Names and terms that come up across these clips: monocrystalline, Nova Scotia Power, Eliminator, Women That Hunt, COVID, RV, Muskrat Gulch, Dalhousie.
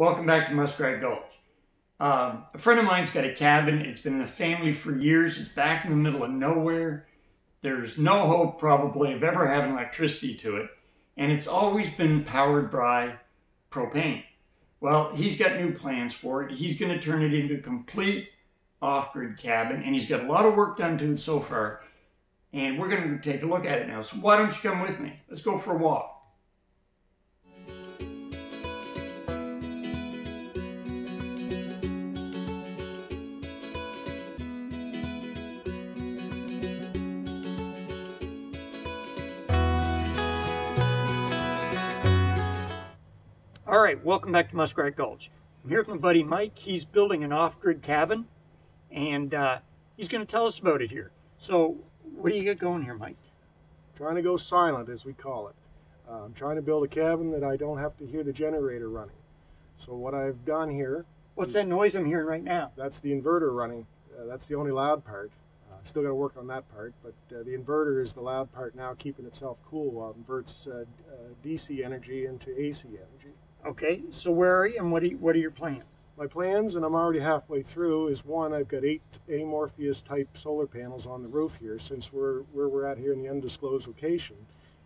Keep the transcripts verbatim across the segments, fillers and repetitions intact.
Welcome back to Muskrat Gulch. Um, a friend of mine's got a cabin. It's been in the family for years. It's back in the middle of nowhere. There's no hope probably of ever having electricity to it. And it's always been powered by propane. Well, he's got new plans for it. He's going to turn it into a complete off-grid cabin. And he's got a lot of work done to it so far. And we're going to take a look at it now. So why don't you come with me? Let's go for a walk. All right, welcome back to Muskrat Gulch. I'm here with my buddy Mike. He's building an off-grid cabin, and uh, he's going to tell us about it here. So, what do you got going here, Mike? Trying to go silent, as we call it. Uh, I'm trying to build a cabin that I don't have to hear the generator running. So what I've done here... What's that noise I'm hearing right now? That's the inverter running. Uh, that's the only loud part. Uh, still got to work on that part, but uh, the inverter is the loud part now, keeping itself cool while it converts uh, uh, D C energy into A C energy. Okay, so where are you and what are, you, what are your plans? My plans, and I'm already halfway through, is one, I've got eight amorphous type solar panels on the roof here. Since we're where we're at here in the undisclosed location,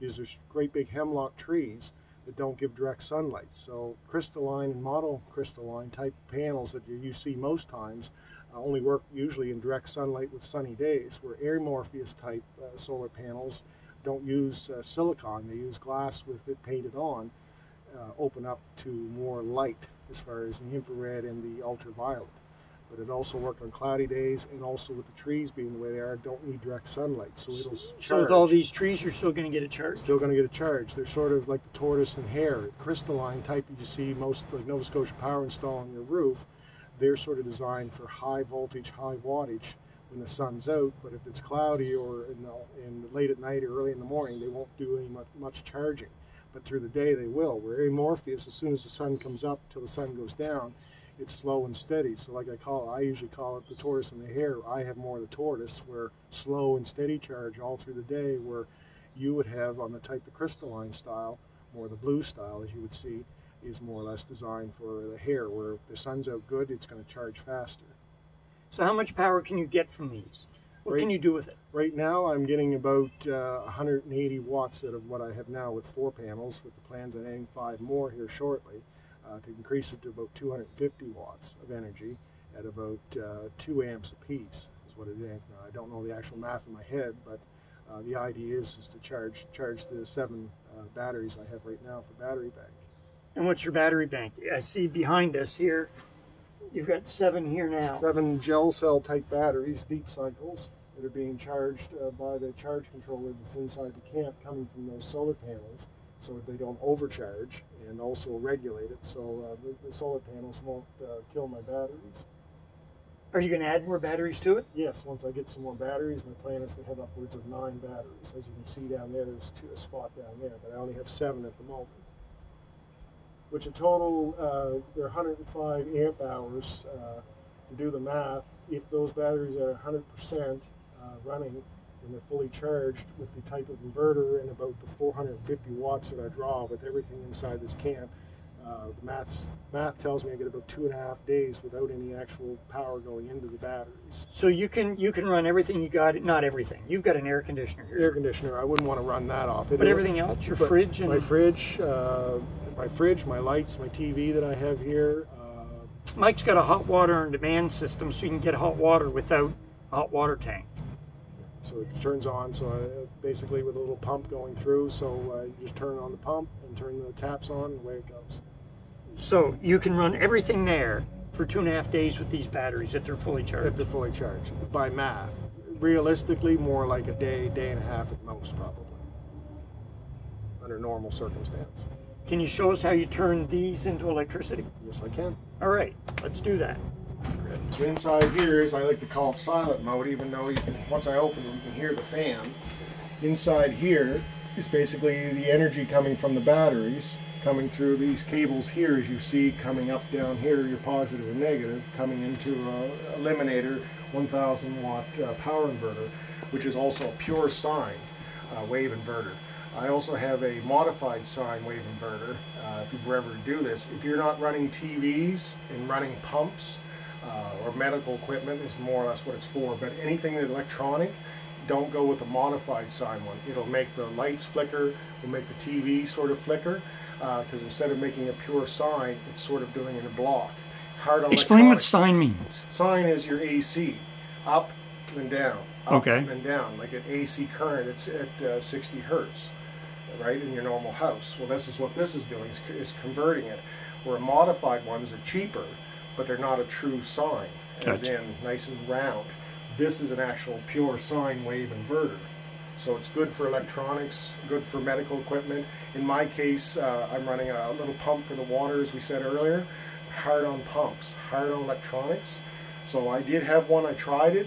is there's great big hemlock trees that don't give direct sunlight. So crystalline and monocrystalline type panels that you see most times uh, only work usually in direct sunlight with sunny days, where amorphous type uh, solar panels don't use uh, silicon, they use glass with it painted on. Uh, open up to more light as far as the infrared and the ultraviolet, but it also worked on cloudy days, and also with the trees being the way they are, don't need direct sunlight, so it'll so charge. With all these trees, you're still going to get a charge? Still going to get a charge. They're sort of like the tortoise and hare, crystalline type you see most, like Nova Scotia Power install on your roof. They're sort of designed for high voltage, high wattage when the sun's out, but if it's cloudy or in, the, in late at night or early in the morning, they won't do any much, much charging. But through the day they will. Where amorphous, as soon as the sun comes up till the sun goes down, it's slow and steady. So like I call it, I usually call it the tortoise and the hare. I have more of the tortoise, where slow and steady charge all through the day, where you would have on the type of crystalline style, more the blue style as you would see, is more or less designed for the hare, where if the sun's out good, it's going to charge faster. So how much power can you get from these? What right, can you do with it? Right now I'm getting about uh, one hundred eighty watts out of what I have now with four panels, with the plans on adding five more here shortly uh, to increase it to about two hundred fifty watts of energy at about uh, two amps apiece is what it is. Now, I don't know the actual math in my head, but uh, the idea is, is to charge, charge the seven uh, batteries I have right now for battery bank. And what's your battery bank? I see behind us here, you've got seven here now. Seven gel cell type batteries, deep cycles, that are being charged uh, by the charge controller that's inside the camp, coming from those solar panels, so that they don't overcharge, and also regulate it so uh, the, the solar panels won't uh, kill my batteries. Are you going to add more batteries to it? Yes, once I get some more batteries, my plan is to have upwards of nine batteries. As you can see down there, there's two, a spot down there, but I only have seven at the moment. Which in total, uh, they're one hundred five amp hours. Uh, to do the math, if those batteries are one hundred percent uh, running and they're fully charged with the type of inverter and about the four hundred fifty watts that I draw with everything inside this camp, uh, the math's, math tells me I get about two and a half days without any actual power going into the batteries. So you can you can run everything you got. Not everything. You've got an air conditioner here. Air conditioner. I wouldn't want to run that off. It but everything else, your fridge and my fridge. Uh, My fridge, my lights, my T V that I have here. Uh, Mike's got a hot water on demand system, so you can get hot water without a hot water tank. So it turns on, so I, basically with a little pump going through, so uh, you just turn on the pump and turn the taps on, and away it goes. So you can run everything there for two and a half days with these batteries if they're fully charged? If they're fully charged, by math. Realistically, more like a day, day and a half at most, probably, under normal circumstance. Can you show us how you turn these into electricity? Yes, I can. All right, let's do that. So inside here is, I like to call it silent mode, even though you can, once I open it, you can hear the fan. Inside here is basically the energy coming from the batteries, coming through these cables here, as you see, coming up down here, your positive and negative, coming into a Eliminator one thousand watt uh, power inverter, which is also a pure sine uh, wave inverter. I also have a modified sine wave inverter. Uh, if you ever do this, if you're not running T Vs and running pumps uh, or medical equipment, is more or less what it's for. But anything that's electronic, don't go with a modified sine one. It'll make the lights flicker, it'll make the T V sort of flicker, because uh, instead of making a pure sine, it's sort of doing it in a block. Hard Explain what sine means. Sine is your A C, up and down, up okay. and down, like an A C current. It's at uh, sixty hertz, right, in your normal house. Well, this is what this is doing, is, is converting it. Where modified ones are cheaper, but they're not a true sine, as gotcha. in nice and round. This is an actual pure sine wave inverter. So it's good for electronics, good for medical equipment. In my case, uh, I'm running a little pump for the water, as we said earlier. Hard on pumps, hard on electronics. So I did have one, I tried it,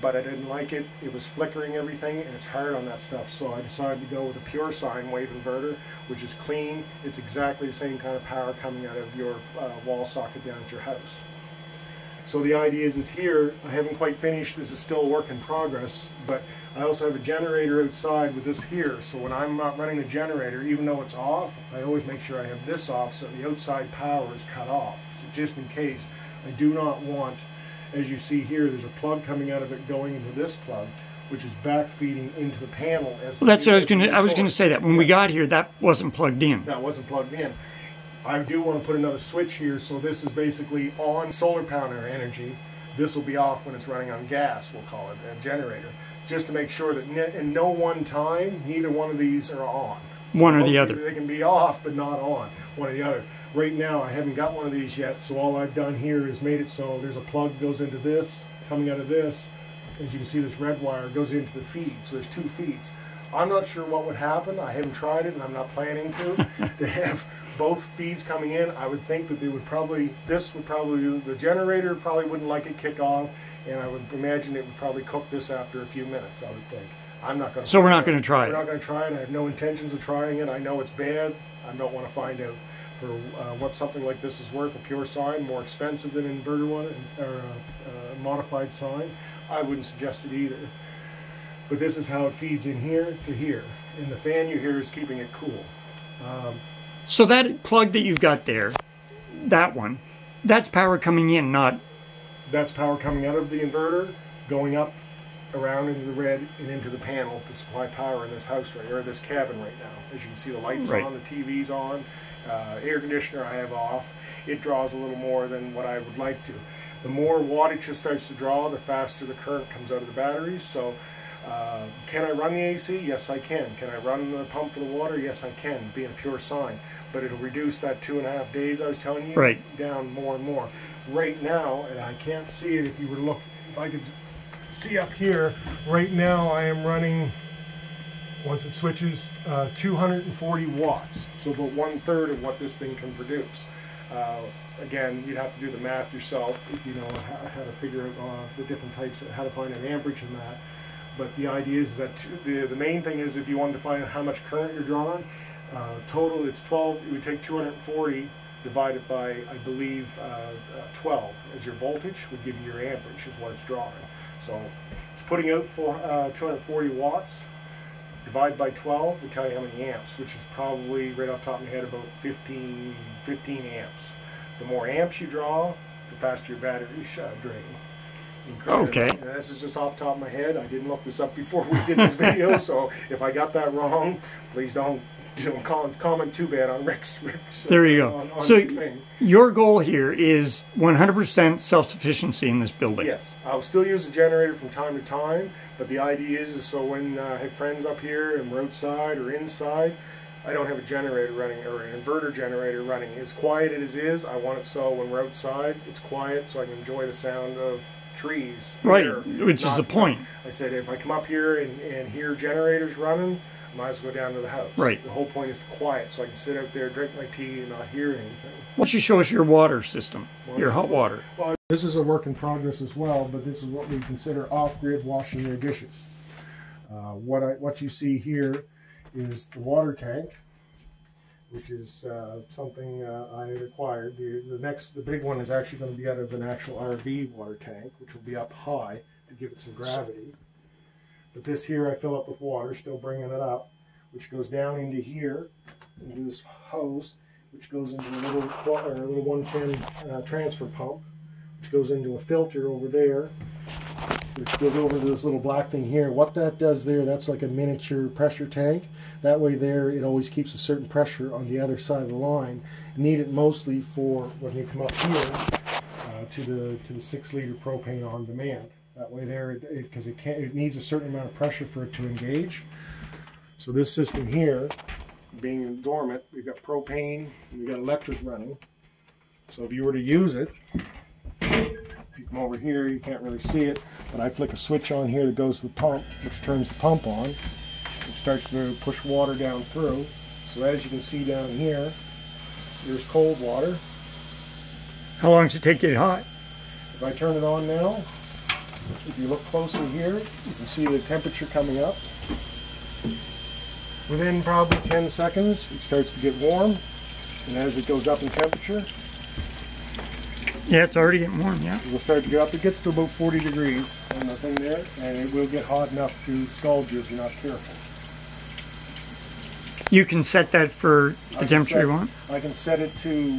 but I didn't like it. It was flickering everything, and it's hard on that stuff. So I decided to go with a pure sine wave inverter, which is clean. It's exactly the same kind of power coming out of your uh, wall socket down at your house. So the idea is, is here, I haven't quite finished, this is still a work in progress, but I also have a generator outside with this here, so when I'm not running the generator, even though it's off, I always make sure I have this off so the outside power is cut off. So just in case, I do not want, as you see here, there's a plug coming out of it going into this plug, which is back feeding into the panel. As well, that's what I was gonna, I was gonna say that. When yeah. we got here, that wasn't plugged in. That wasn't plugged in. I do want to put another switch here, so this is basically on solar power energy. This will be off when it's running on gas, we'll call it, a generator. Just to make sure that in no one time, neither one of these are on. One or Both the other. They can be off, but not on, one or the other. Right now, I haven't got one of these yet, so all I've done here is made it so there's a plug that goes into this, coming out of this. As you can see, this red wire goes into the feed, so there's two feeds. I'm not sure what would happen. I haven't tried it, and I'm not planning to. to have both feeds coming in, I would think that they would probably, this would probably, the generator probably wouldn't like it kick off, and I would imagine it would probably cook this after a few minutes, I would think. I'm not going to. So we're not going to try it. We're not going to try it. I have no intentions of trying it. I know it's bad. I don't want to find out for uh, what something like this is worth. A pure sine, more expensive than an inverter one, or a, a modified sine. I wouldn't suggest it either. But this is how it feeds in here to here. And the fan you hear is keeping it cool. Um, so that plug that you've got there, that one, that's power coming in, not... That's power coming out of the inverter, going up, around into the red, and into the panel to supply power in this house, right, or this cabin right now. As you can see, the light's right. on, the T V's on, uh, air conditioner I have off. It draws a little more than what I would like to. The more wattage it starts to draw, the faster the current comes out of the batteries. So. Uh, can I run the A C? Yes, I can. Can I run the pump for the water? Yes, I can, being a pure sine. But it'll reduce that two and a half days I was telling you right. down more and more. Right now, and I can't see it if you were to look, if I could see up here, right now I am running, once it switches, uh, two hundred forty watts. So about one third of what this thing can produce. Uh, Again, you'd have to do the math yourself if you know how, how to figure out uh, the different types, of how to find an amperage in that. But the idea is that the, the main thing is if you wanted to find out how much current you're drawing, uh, total it's twelve, it would take two hundred forty divided by, I believe, uh, uh, twelve as your voltage would give you your amperage is what it's drawing. So it's putting out for uh, two hundred forty watts, divide by twelve would tell you how many amps, which is probably right off the top of my head about fifteen amps. The more amps you draw, the faster your batteries uh, drain. Incredible. Okay. And this is just off the top of my head. I didn't look this up before we did this video, so if I got that wrong, please don't, don't comment too bad on Rick's. Rick's there you uh, go. On, on so thing. Your goal here is one hundred percent self-sufficiency in this building. Yes. I'll still use a generator from time to time, but the idea is, is so when uh, I have friends up here and we're outside or inside, I don't have a generator running or an inverter generator running. As quiet as it is, I want it so when we're outside, it's quiet so I can enjoy the sound of trees. Right, here, which is the point. I said if I come up here and, and hear generators running, I might as well go down to the house. Right. The whole point is to quiet so I can sit out there, drink my tea, and not hear anything. Why don't you show us your water system, water your system. hot water? Well, this is a work in progress as well, but this is what we consider off-grid washing your dishes. Uh, what, I, what you see here is the water tank, which is uh, something uh, I had acquired. The, the next, the big one is actually going to be out of an actual R V water tank, which will be up high to give it some gravity. But this here I fill up with water, still bringing it up. which goes down into here, into this hose, which goes into a little, or a little one ten uh, transfer pump, which goes into a filter over there, which goes over to this little black thing here. What that does there, that's like a miniature pressure tank. That way there, it always keeps a certain pressure on the other side of the line. You need it mostly for when you come up here uh, to the to the six liter propane on demand. That way there, because it, it, it can't, it needs a certain amount of pressure for it to engage. So this system here, being dormant, we've got propane, and we've got electric running. So if you were to use it, you come over here, you can't really see it, but I flick a switch on here that goes to the pump, which turns the pump on. It starts to push water down through. So as you can see down here, here's cold water. How long does it take to get hot? If I turn it on now, if you look closely here, you can see the temperature coming up. Within probably ten seconds, it starts to get warm, and as it goes up in temperature, yeah, it's already getting warm, yeah. It will start to go up. It gets to about forty degrees on the thing there, and it will get hot enough to scald you if you're not careful. You can set that for the temperature you want? I can set it to,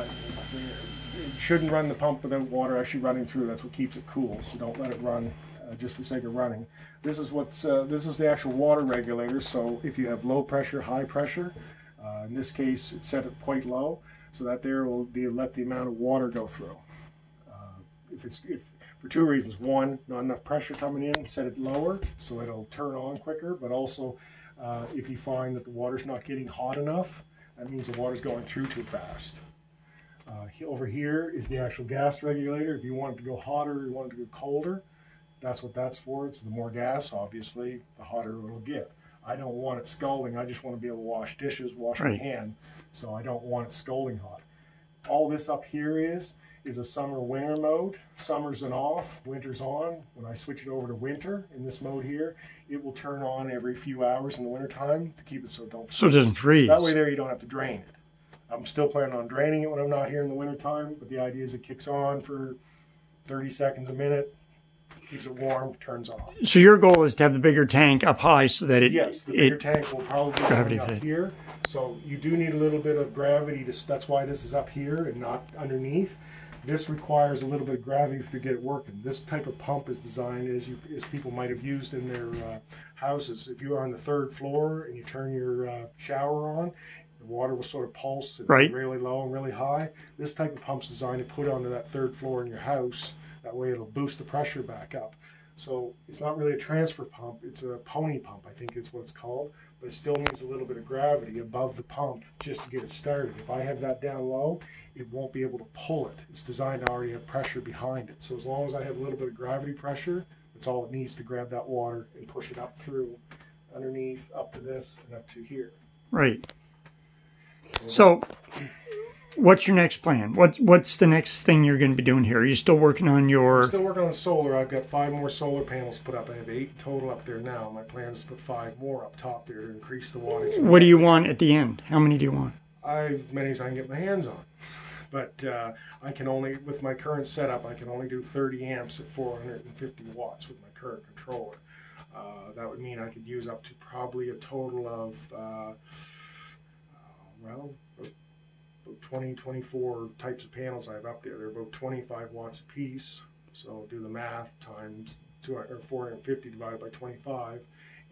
it shouldn't run the pump without water actually running through. That's what keeps it cool, so don't let it run uh, just for the sake of running. This is what's, uh, this is the actual water regulator, so if you have low pressure, high pressure, uh, in this case, it's set at quite low. So that there will be, let the amount of water go through. Uh, if it's if for two reasons: one, not enough pressure coming in, set it lower so it'll turn on quicker. But also, uh, if you find that the water's not getting hot enough, that means the water's going through too fast. Uh, over here is the actual gas regulator. If you want it to go hotter, you want it to go colder, that's what that's for. It's the more gas, obviously, the hotter it'll get. I don't want it scalding. I just want to be able to wash dishes, wash right. my hand, so I don't want it scalding hot. All this up here is, is a summer-winter mode. Summer's an off, winter's on. When I switch it over to winter in this mode here, it will turn on every few hours in the wintertime to keep it so it don't freeze. So it doesn't freeze. That way there you don't have to drain it. I'm still planning on draining it when I'm not here in the wintertime, but the idea is it kicks on for thirty seconds a minute, keeps it warm, turns off. So your goal is to have the bigger tank up high so that it... Yes, the bigger it, tank will probably be up here. So you do need a little bit of gravity. To, that's why this is up here and not underneath. This requires a little bit of gravity to get it working. This type of pump is designed as, you, as people might have used in their uh, houses. If you are on the third floor and you turn your uh, shower on, the water will sort of pulse and right. really low and really high. This type of pump's designed to put onto that third floor in your house. That way it'll boost the pressure back up. So it's not really a transfer pump, it's a pony pump, I think is what it's called, but it still needs a little bit of gravity above the pump just to get it started. If I have that down low, it won't be able to pull it. It's designed to already have pressure behind it. So as long as I have a little bit of gravity pressure, that's all it needs to grab that water and push it up through, underneath, up to this, and up to here. Right. So... What's your next plan? What's what's the next thing you're going to be doing here? Are you still working on your... I'm still working on solar. I've got five more solar panels put up. I have eight total up there now. My plan is to put five more up top there to increase the wattage. What do you want at the end? How many do you want? I as many as I can get my hands on. But uh, I can only, with my current setup, I can only do thirty amps at four hundred fifty watts with my current controller. Uh, that would mean I could use up to probably a total of, uh, uh, well... twenty, twenty-four types of panels I have up there. They're about twenty-five watts a piece. So do the math times two hundred, or four hundred fifty divided by twenty-five,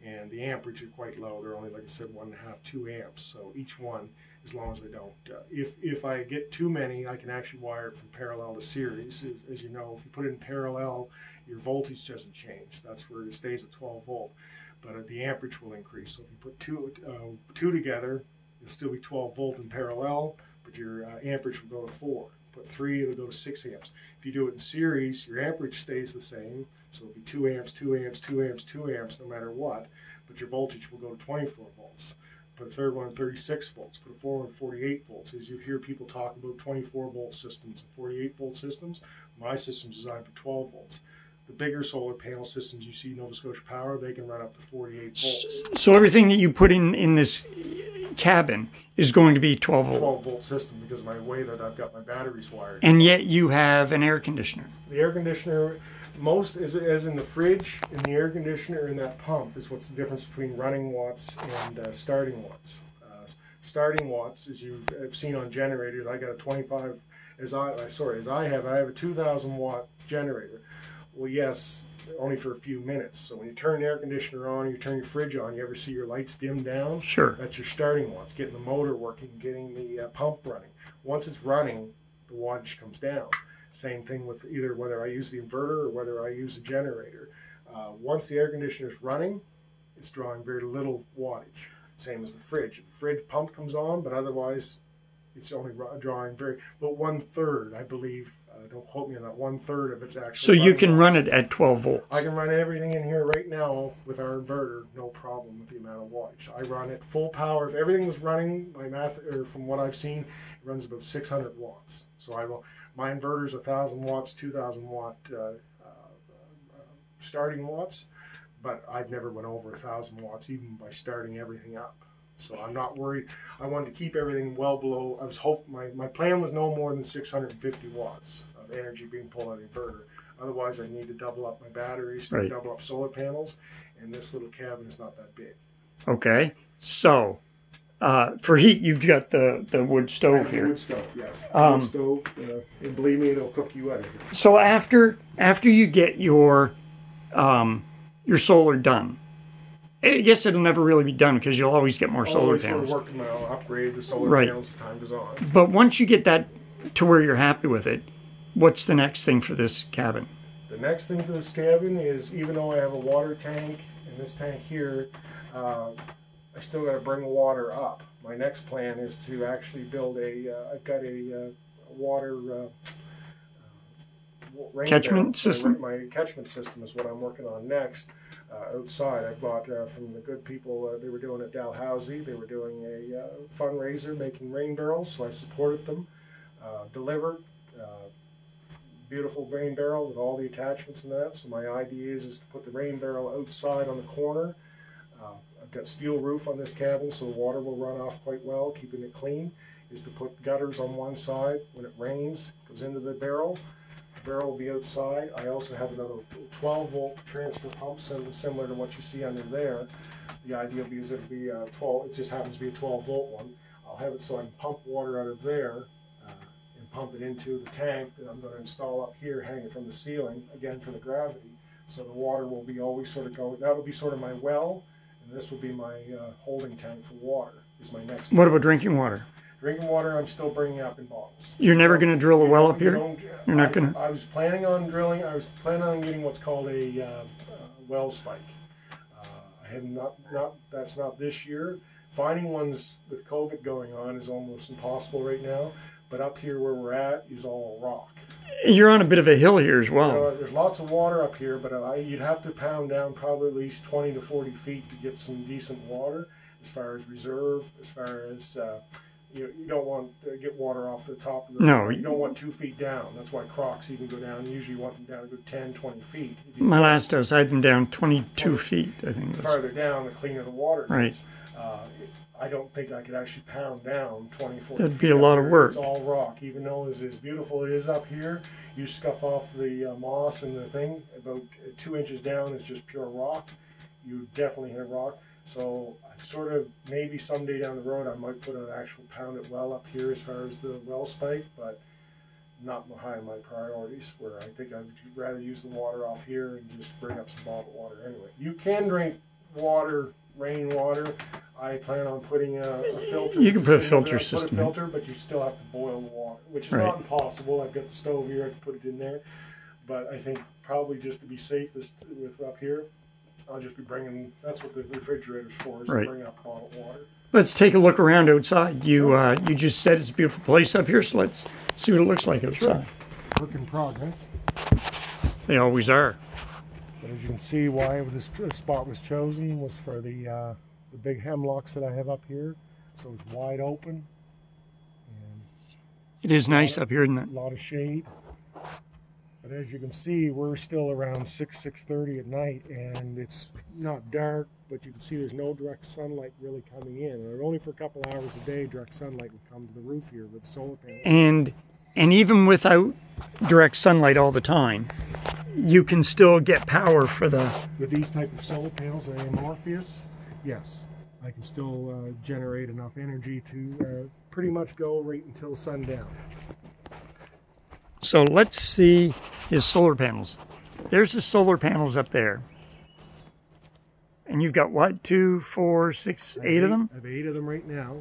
and the amperage are quite low. They're only, like I said, one and a half, two amps. So each one, as long as they don't, uh, if if I get too many, I can actually wire it from parallel to series. As, as you know, if you put it in parallel, your voltage doesn't change. That's where it stays at twelve volt, but uh, the amperage will increase. So if you put two uh, two together, it'll still be twelve volt in parallel. But your uh, amperage will go to four. Put three, it'll go to six amps. If you do it in series, your amperage stays the same, so it'll be two amps, two amps, two amps, two amps, no matter what. But your voltage will go to twenty-four volts. Put a third one at thirty-six volts. Put a fourth one at forty-eight volts. As you hear people talk about twenty-four volt systems and forty-eight volt systems, my system's designed for twelve volts. The bigger solar panel systems you see, Nova Scotia Power, they can run up to forty-eight volts. So everything that you put in in this cabin is going to be twelve volt. twelve volt system, because of my way that I've got my batteries wired. And yet you have an air conditioner. The air conditioner, most is as in the fridge, in the air conditioner, and that pump is what's the difference between running watts and uh, starting watts. Uh, starting watts, as you've seen on generators, I got a twenty-five. As I sorry, as I have, I have a two thousand watt generator. Well, yes, only for a few minutes. So when you turn the air conditioner on, you turn your fridge on, you ever see your lights dim down? Sure. That's your starting watts, getting the motor working, getting the uh, pump running. Once it's running, the wattage comes down. Same thing with either whether I use the inverter or whether I use a generator. Uh, once the air conditioner is running, it's drawing very little wattage. Same as the fridge. The fridge pump comes on, but otherwise it's only drawing very, but one third, I believe, uh, don't quote me on that, one third of it's actually. So you can run it at twelve volts. I can run everything in here right now with our inverter, no problem with the amount of wattage. I run it full power. If everything was running, my math, or from what I've seen, it runs about six hundred watts. So I will, my inverter's one thousand watts, two thousand watt uh, uh, uh, starting watts, but I've never went over one thousand watts, even by starting everything up. So I'm not worried. I wanted to keep everything well below. I was hope my, my plan was no more than six hundred fifty watts of energy being pulled out of the inverter. Otherwise, I need to double up my batteries, right. Double up solar panels, and this little cabin is not that big. Okay. So uh, for heat, you've got the, the wood stove I have here. The wood stove, yes. The um, wood stove, uh, and believe me, it'll cook you out of here. So after after you get your um, your solar done. I guess it'll never really be done because you'll always get more always solar panels. Always working on upgrade the solar right. panels as time goes on. But once you get that to where you're happy with it, what's the next thing for this cabin? The next thing for this cabin is, even though I have a water tank and this tank here, uh, I still got to bring water up. My next plan is to actually build a. Uh, I've got a uh, water. Uh, Catchment system? My, my catchment system is what I'm working on next. Uh, outside, I bought uh, from the good people, uh, they were doing at Dalhousie, they were doing a uh, fundraiser making rain barrels, so I supported them. Uh, delivered uh, beautiful rain barrel with all the attachments and that. So my idea is, is to put the rain barrel outside on the corner. Uh, I've got steel roof on this cabin, so the water will run off quite well, keeping it clean. Is to put gutters on one side. When it rains, it goes into the barrel. Barrel will be outside. I also have another twelve volt transfer pump similar to what you see under there. The idea is it'll be a twelve. It just happens to be a twelve volt one. I'll have it so I can pump water out of there uh, and pump it into the tank that I'm going to install up here, hanging from the ceiling again for the gravity. So the water will be always sort of going. That will be sort of my well, and this will be my uh, holding tank for water. Is my next. What about drinking water? Drinking water, I'm still bringing up in bottles. You're never going to drill a well up here? You're not going to? I was planning on drilling. I was planning on getting what's called a uh, uh, well spike. Uh, I have not, not, that's not this year. Finding ones with COVID going on is almost impossible right now. But up here where we're at is all rock. You're on a bit of a hill here as well. You know, there's lots of water up here, but I, you'd have to pound down probably at least twenty to forty feet to get some decent water as far as reserve, as far as... Uh, You, you don't want to get water off the top of the... No. You don't want two feet down. That's why crocs even go down. Usually you want them down to go ten, twenty feet. My last dose, I had them down twenty-two feet, I think. The farther down, the cleaner the water gets. Right. Uh, I don't think I could actually pound down twenty-four feet. That'd be a lot of work. It's all rock. Even though it's as beautiful as it is up here, you scuff off the uh, moss and the thing, about two inches down is just pure rock. You definitely hit a rock. So I sort of maybe someday down the road I might put an actual pounded well up here as far as the well spike, but not behind my priorities where I think I'd rather use the water off here and just bring up some bottled water anyway. You can drink water, rain water. I plan on putting a, a filter. You can put a filter system. Put a filter, but you still have to boil the water, which is right. Not impossible. I've got the stove here. I can put it in there, but I think probably just to be safest with up here, I'll just be bringing, that's what the refrigerator's for, is right. To bring up bottled water. Let's take a look around outside. You uh, you just said it's a beautiful place up here, so let's see what it looks like outside. Sure. Work in progress. They always are. But as you can see, why this spot was chosen was for the, uh, the big hemlocks that I have up here. So it's wide open. And it is nice of, up here, isn't it? A lot of shade. But as you can see, we're still around six, six thirty at night, and it's not dark, but you can see there's no direct sunlight really coming in. And only for a couple hours a day, direct sunlight would come to the roof here with solar panels. And, and even without direct sunlight all the time, you can still get power for the... With these type of solar panels, are they amorphous? Yes. I can still uh, generate enough energy to uh, pretty much go right until sundown. So let's see his solar panels. There's his solar panels up there. And you've got what, two, four, six, eight, eight of them? I have eight of them right now.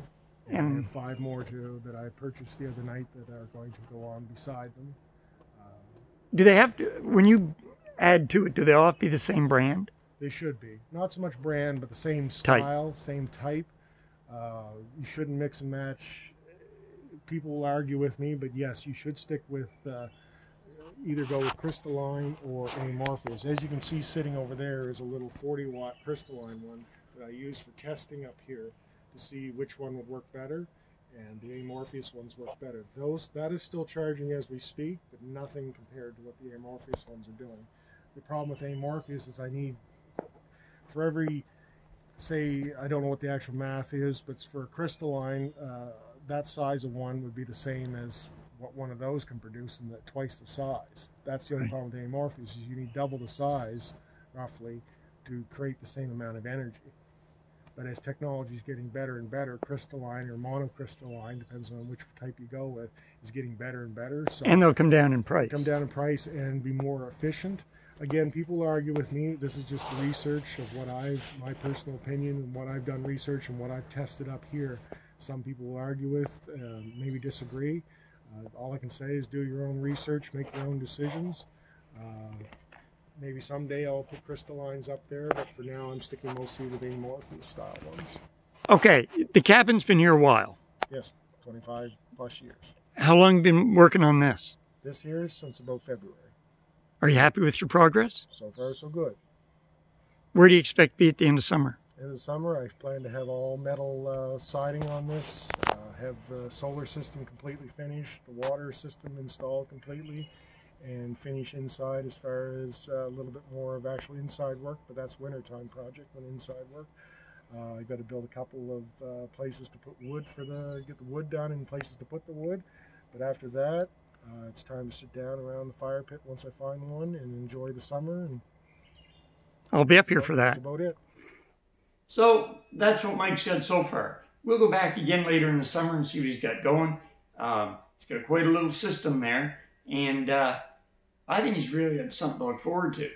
And, and I have five more too that I purchased the other night that are going to go on beside them. Uh, do they have to, when you add to it, do they all have to be the same brand? They should be. Not so much brand, but the same style, type. same type. Uh, you shouldn't mix and match. People will argue with me, but yes, you should stick with uh, either go with crystalline or amorphous. As you can see, sitting over there is a little forty watt crystalline one that I use for testing up here to see which one would work better, and the amorphous ones work better. Those that is still charging as we speak, but nothing compared to what the amorphous ones are doing. The problem with amorphous is I need for every, say, I don't know what the actual math is, but for a crystalline. Uh, that size of one would be the same as what one of those can produce, and that twice the size. That's the only right. problem with amorphous, is you need double the size, roughly, to create the same amount of energy. But as technology is getting better and better, crystalline or monocrystalline, depends on which type you go with, is getting better and better. So and they'll come down in price. Come down in price and be more efficient. Again, people argue with me. This is just research of what I've, my personal opinion, and what I've done research and what I've tested up here. Some people will argue with, uh, maybe disagree. Uh, all I can say is do your own research, make your own decisions. Uh, maybe someday I'll put crystallines up there, but for now I'm sticking mostly with amorphous style ones. Okay, the cabin's been here a while. Yes, twenty-five plus years. How long have you been working on this? This year, since about February. Are you happy with your progress? So far, so good. Where do you expect to be at the end of summer? In the summer, I plan to have all metal uh, siding on this, uh, have the solar system completely finished, the water system installed completely, and finish inside as far as uh, a little bit more of actual inside work, but that's wintertime project when inside work. Uh, I've got to build a couple of uh, places to put wood for the, get the wood done and places to put the wood, but after that, uh, it's time to sit down around the fire pit once I find one and enjoy the summer. And I'll be up here for that. That's about it. So that's what Mike said so far. We'll go back again later in the summer and see what he's got going. Uh, he's got quite a little system there, and uh, I think he's really got something to look forward to.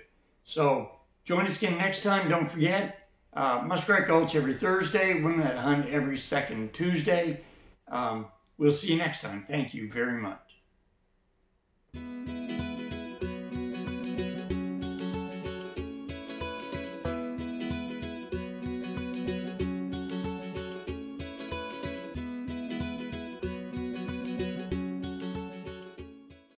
So join us again next time. Don't forget, uh, Muskrat Gulch every Thursday, Women That Hunt every second Tuesday. Um, we'll see you next time. Thank you very much.